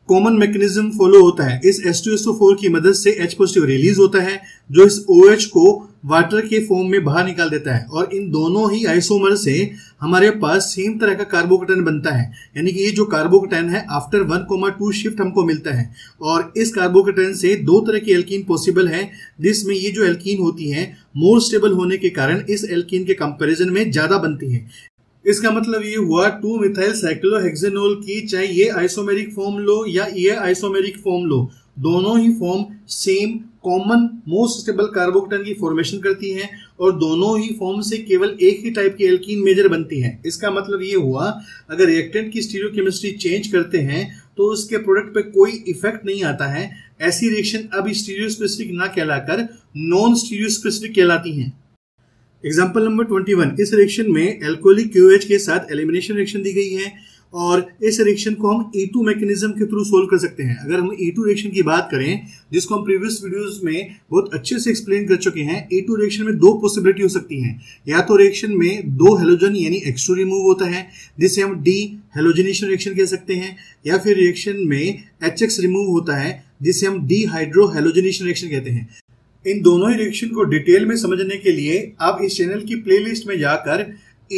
कॉमन मैकेनिज्म फॉलो होता है। इस H2SO4 की मदद से H पॉजिटिव रिलीज होता है, जो इस OH को वाटर के फॉर्म में बाहर निकाल देता है, और इन दोनों ही आइसोमर से हमारे पास सेम तरह का कार्बोकेटायन बनता है, यानी कि ये जो कार्बोकेटायन है आफ्टर 1,2 शिफ्ट हमको मिलता है। और इस कार्बोकेटायन से दो तरह की एल्कीन पॉसिबल है, जिसमें ये जो एल्कीन होती है मोर स्टेबल होने के कारण इस एल्कीन के कंपैरिजन में ज्यादा बनती है। इसका मतलब ये हुआ 2-मिथाइल साइक्लोहेक्सेनोल की चाहे ये आइसोमेरिक फॉर्म लो या ये आइसोमेरिक फॉर्म लो, दोनों ही form same common most stable carbocation की फॉर्मेशन करती है, और दोनों ही फॉर्म से केवल एक ही टाइप की एल्कीन मेजर बनती है। इसका मतलब ये हुआ अगर रिएक्टेंट की स्टीरियोकेमिस्ट्री चेंज करते हैं तो उसके प्रोडक्ट पे कोई इफेक्ट नहीं आता है। ऐसी रिएक्शन अब स्टीरियो स्पेसिफिक ना कहलाकर नॉन स्टीरियो स्पेसिफिक कहलाती है। एग्जाम्पल नंबर 21, इस रिएक्शन में एल्कोहलिक QH के साथ एलिमिनेशन रिएक्शन दी गई है, और इस रिएक्शन को हम E2 मैकेनिज्म के थ्रू सोल्व कर सकते हैं। अगर हम E2 रिएक्शन की बात करें, जिसको हम प्रीवियस वीडियोस में बहुत अच्छे से एक्सप्लेन कर चुके हैं, E2 रिएक्शन में दो पॉसिबिलिटी हो सकती हैं। या तो रिएक्शन में दो हेलोजन यानी H2 रिमूव होता है, जिसे हम डी हेलोजनेशन रिएक्शन कह सकते हैं, या फिर रिएक्शन में HX रिमूव होता है, जिसे हम डी हाइड्रो हेलोजनेशन रिएक्शन कहते हैं। इन दोनों ही रिएक्शन को डिटेल में समझने के लिए आप इस चैनल की प्लेलिस्ट में जाकर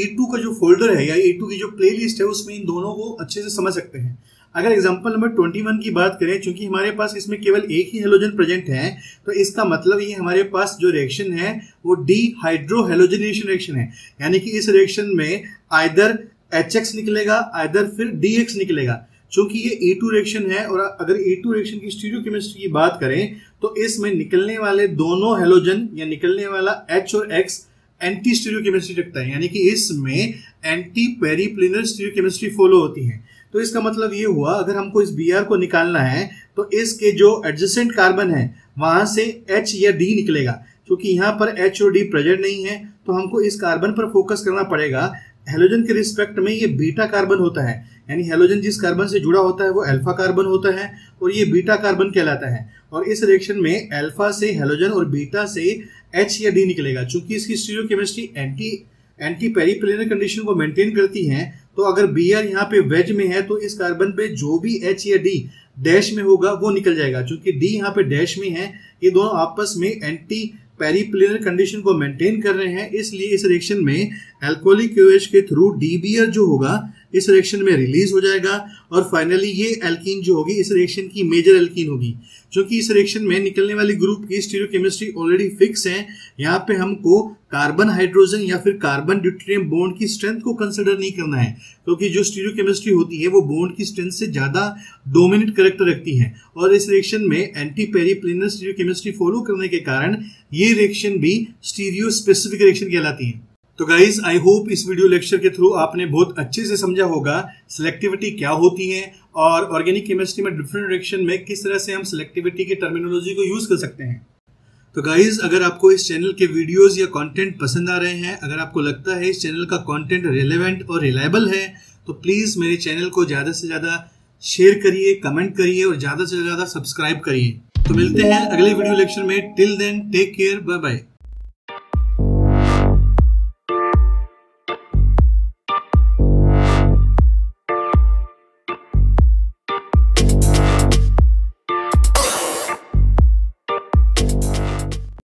E2 का जो फोल्डर है या E2 की जो प्लेलिस्ट है उसमें इन दोनों को अच्छे से समझ सकते हैं। अगर एग्जांपल नंबर 21 की बात करें, चूंकि हमारे पास इसमें केवल एक ही हेलोजन प्रेजेंट है, तो इसका मतलब ये हमारे पास जो रिएक्शन है वो डी हाइड्रो हेलोजनेशन रिएक्शन है, यानी कि इस रिएक्शन में आइदर HX निकलेगा आइदर फिर DX निकलेगा। चूंकि ये E2 रिएक्शन है, और अगर E2 रिएक्शन की स्टीरियोकेमिस्ट्री की बात करें तो इसमें निकलने वाले दोनों हेलोजन या निकलने वाला H और X एंटी स्टीरियोकेमिस्ट्री रखता है, यानी कि इसमें एंटी पेरीप्लेनर स्टीरियोकेमिस्ट्री फॉलो होती है। तो इसका मतलब ये हुआ अगर हमको इस Br को निकालना है तो इसके जो एडजेसेंट कार्बन है वहां से H या D निकलेगा। क्योंकि यहाँ पर H और D प्रेजेंट नहीं है तो हमको इस कार्बन पर फोकस करना पड़ेगा, हेलोजन के रिस्पेक्ट में ये बीटा कार्बन होता है, यानी हेलोजन जिस कार्बन से जुड़ा होता है वो अल्फा कार्बन होता है और ये बीटा कार्बन कहलाता है। और इस रिएक्शन में अल्फा से हेलोजन और बीटा से एच या डी निकलेगा। चूंकि इसकी स्टीरियोकेमिस्ट्री एंटी पेरीप्लेनर कंडीशन को मेंटेन करती है, तो अगर बी आर यहाँ पे वेज में है तो इस कार्बन पे जो भी एच या डी डैश में होगा वो निकल जाएगा। चूंकि डी यहाँ पे डैश में है, ये दोनों आपस में एंटी पेरीप्लेनर कंडीशन को मेंटेन कर रहे हैं, इसलिए इस रिएक्शन में एल्कोहलिक OH के थ्रू DBr जो होगा इस रिएक्शन में रिलीज हो जाएगा और फाइनली ये एल्कीन जो होगी इस रिएक्शन की मेजर एल्कीन होगी। क्योंकि इस रिएक्शन में निकलने वाली ग्रुप की स्टीरियोकेमिस्ट्री ऑलरेडी फिक्स है, यहाँ पे हमको कार्बन हाइड्रोजन या फिर कार्बन ड्यूटेरियम बॉन्ड की स्ट्रेंथ को कंसिडर नहीं करना है, क्योंकि जो स्टीरियोकेमिस्ट्री होती है वो बॉन्ड की स्ट्रेंथ से ज्यादा डोमिनेट करेक्टर रखती है। और इस रिएक्शन में एंटी पेरीप्लेनर स्टीरियोकेमिस्ट्री फॉलो करने के कारण ये रिएक्शन भी स्टीरियो स्पेसिफिक रिएक्शन कहलाती है। तो गाइज आई होप इस वीडियो लेक्चर के थ्रू आपने बहुत अच्छे से समझा होगा सिलेक्टिविटी क्या होती है और ऑर्गेनिक केमिस्ट्री में डिफरेंट रिएक्शन में किस तरह से हम सिलेक्टिविटी की टर्मिनोलॉजी को यूज कर सकते हैं। तो गाइज अगर आपको इस चैनल के वीडियोस या कंटेंट पसंद आ रहे हैं, अगर आपको लगता है इस चैनल का कंटेंट रिलेवेंट और रिलायबल है, तो प्लीज मेरे चैनल को ज्यादा से ज्यादा शेयर करिए, कमेंट करिए और ज्यादा से ज्यादा सब्सक्राइब करिए। तो मिलते हैं अगले वीडियो लेक्चर में। Till then take care, bye bye.